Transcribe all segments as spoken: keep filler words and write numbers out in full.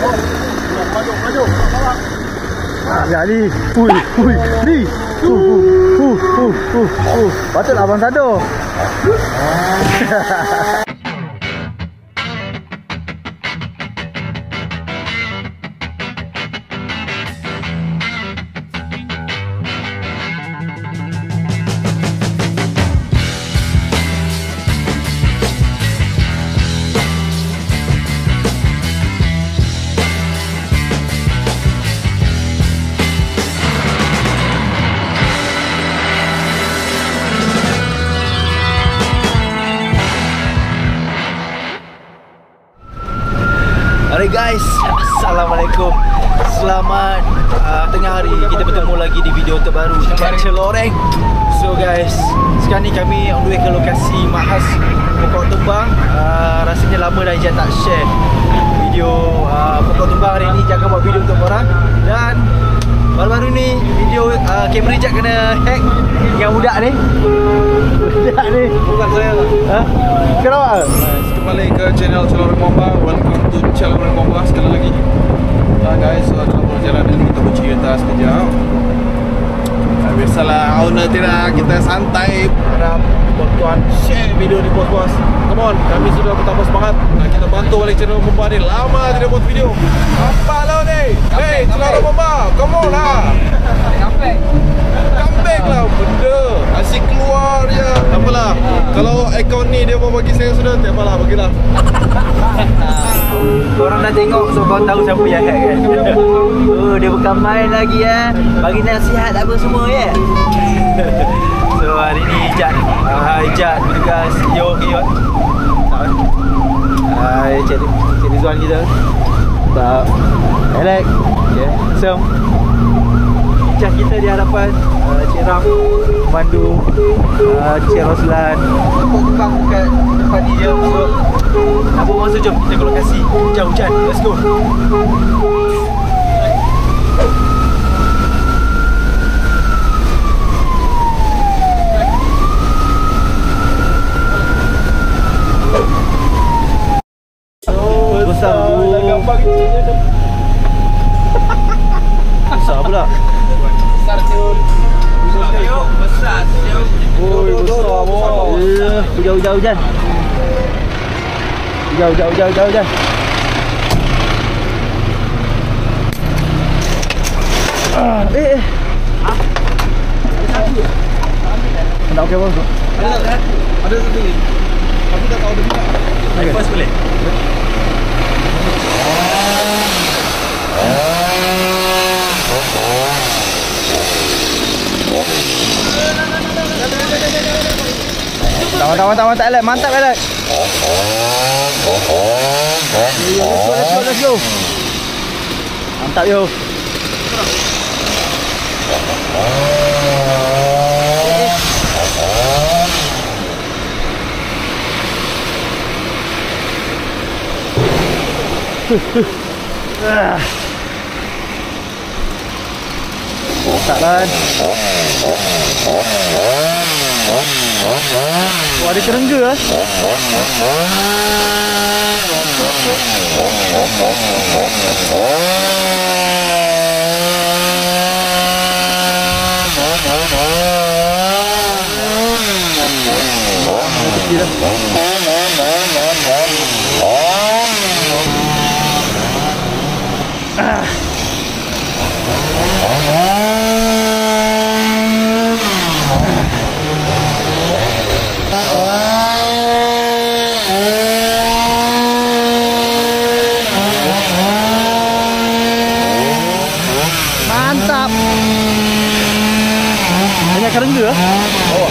Maju, maju. Jadi, ui, ui, ni, uh, uh, uh, uh, uh, uh. Patut abang sado. Guys, assalamualaikum. Selamat uh, tengah hari. Kita bertemu lagi di video terbaru dekat Celoreng. So guys, sekarang ni kami on the way ke lokasi Mahas Pokok Tumbang. uh, Rasanya lama dah Ijaz tak share video uh, Pokok Tumbang. Hari ni Ijaz akan buat video untuk korang. Dan baru-baru ni video uh, kamera Ijaz kena hack. Yang budak ni Budak ni bukan saya lah. Ha? Kenapa? Nice. Kembali ke channel Celoreng Bomba. Welcome to Celoreng Bomba sekali lagi. Nah guys, so kita berjalan dan kita bercerita sekejap. Nah, biasalah owner tidak, kita santai berharap tuan-tuan share video di podcast. Come on, kami sudah bertambah semangat. Nah, kita bantu balik channel Bomba ni. Lama tidak buat video. Apa lo ni? Hey, Celoreng Bomba, come on lah. Sampai comeback lah benda. Asyik keluar je. Tak apalah. Kalau akaun ni dia mau bagi saya sudah, tak apalah, bagilah. Korang dah tengok, so korang tahu siapa yang hack kan. Oh, dia bukan main lagi eh. Bagi nasihat apa semua ya. Yeah? So hari ni Ijaz, ah Ijaz bertugas yo yo. Ah jadi jadi Zuan kita. Tak. Elek. Okay. So Ijaz kita di hadapan uh, Cerang, Mandu, uh, Ceroslan. Pokok Tumbang dekat tempat dia. So, apa maksud jom kita ke lokasi. Hujan-hujan, let's go. Oh, besar tu. Dah gambar kecilnya dah. Besar pula. Besar siul. Besar siul. Oi, besar boh. Ya, hujan-hujan. Hujan, hujan, hujan, hujan. Ah, eh. Ha? Ada satu. Ada okey bos. Ada tak? Ada satu ni. Tapi tak tahu dia. Naik pas boleh. Mantap, mantap, mantap Alec, mantap Alec. Let's go, let's go, let's go. Mantap yo. Tak kan. Wah, ada kerengga lah. Kerengga. Oh.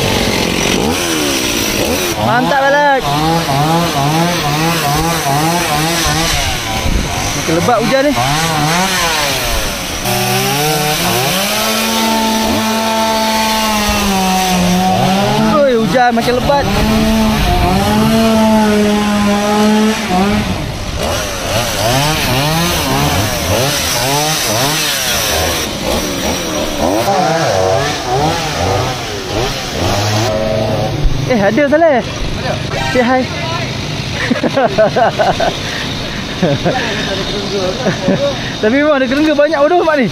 Mantap Alec. Makin lebat hujan ni. Oi, hujan makin lebat. Eh, ada Saleh. Ada. Say hi. Tapi memang ada kerengga banyak bodoh mak ni.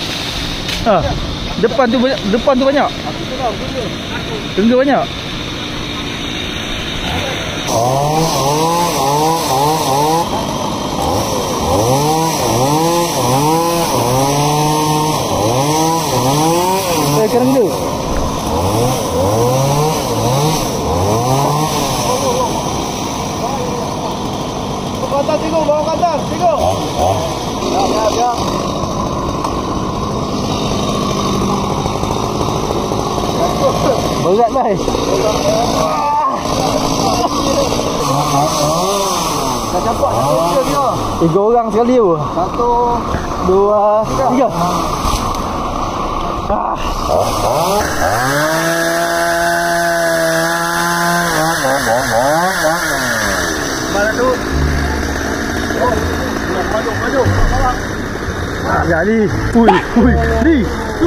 Ha. Depan tu banyak, depan tu banyak. Kerengga banyak. Eh, kerengga. Kata tigo, bawa kata tigo. Ya, ya, ya. Berat dah. Dah campak tiga dia. Tiga orang sekali tu. Satu, dua, tiga. Ah. Mana tu? Maju, maju. Jadi, ui, ui, ni. Uh,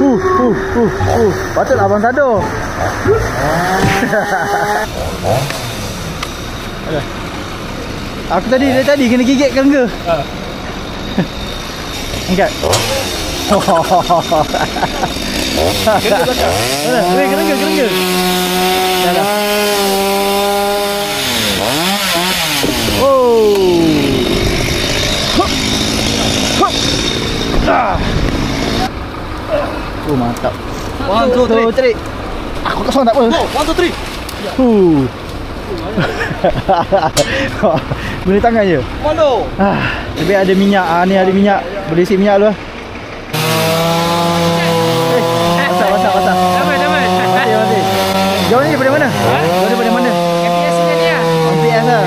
uh, uh, uh, uh, uh. Patutlah abang sado. Aku tadi, dari tadi kena gigit kerengga. Angkat. Kerengga, kerengga, kerengga. Dah dah. Oh. Oh mantap. One two three. Aku kat seorang tak apa. One two three. Huh. Guna tangan je. Mono. Ah, lebih ada minyak. Ah ni ada minyak. Boleh isi minyak dulu. Masa masa masa. Sampai sampai. Mati mati. Jauh ni daripada mana? Jauh daripada mana? M P S ni ah. M P S ah.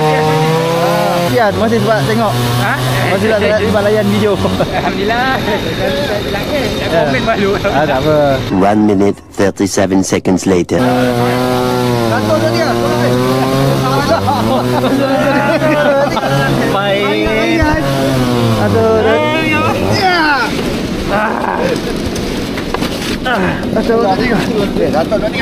Ya, masih sebab tengok. Ha? Masih tak dapat layan video. Alhamdulillah. Bilang ke, dah komen baru. Ah tak apa. one minute thirty-seven seconds later. Satu lagi ah. Baik. Aduh. Ah. Satu lagi. Satu lagi.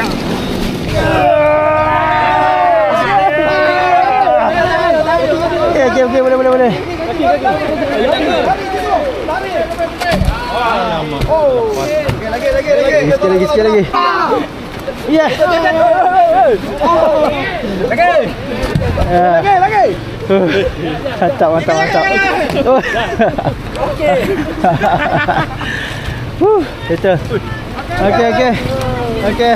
Okey, okey, boleh, boleh, boleh. Okey, okey. Lari, lari. Oh. Okey, lagi, lagi, lagi. Sekali lagi, sekali lagi. Ya. Lagi. Lagi, lagi. Mantap, mantap, mantap. Okey. Huh, betul. Okey, okey. Okey.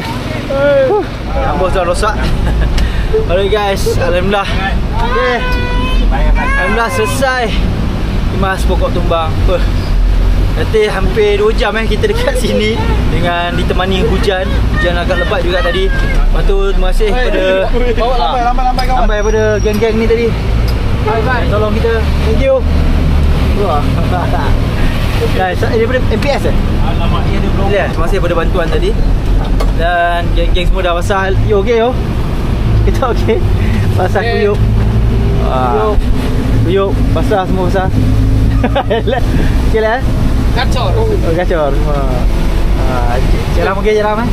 Ambos dah rosak. Alright guys, alhamdulillah. Okey. Alhamdulillah selesai kemas pokok tumbang. Nanti hampir dua jam eh kita dekat sini dengan ditemani hujan. Hujan agak lebat juga tadi. Lepas tu terima kasih kepada lambai lambai kawan. Lambai pada geng-geng ni tadi. Bye bye. Tolong kita. Thank you. Wah. Guys, daripada M P S eh. Alamak, dia ada blok. Terima kasih kepada bantuan tadi. Dan geng-geng semua dah pasal yo okey yo. Kita okey. Pasal kuyuk. Yuk, yuk, basah semua basah. Okey lah. Gacor. Oh, gacor. Ah, jalan okey jalan eh.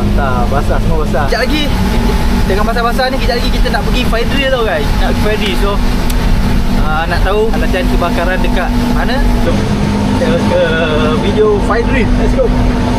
Mantap, basah semua basah. Sekejap lagi dengan basah-basah ni kita lagi kita nak pergi fire drill tau guys. Nak pergi fire drill. So uh, nak tahu latihan kebakaran dekat mana? Jom. Kita ke video fire drill. Let's go.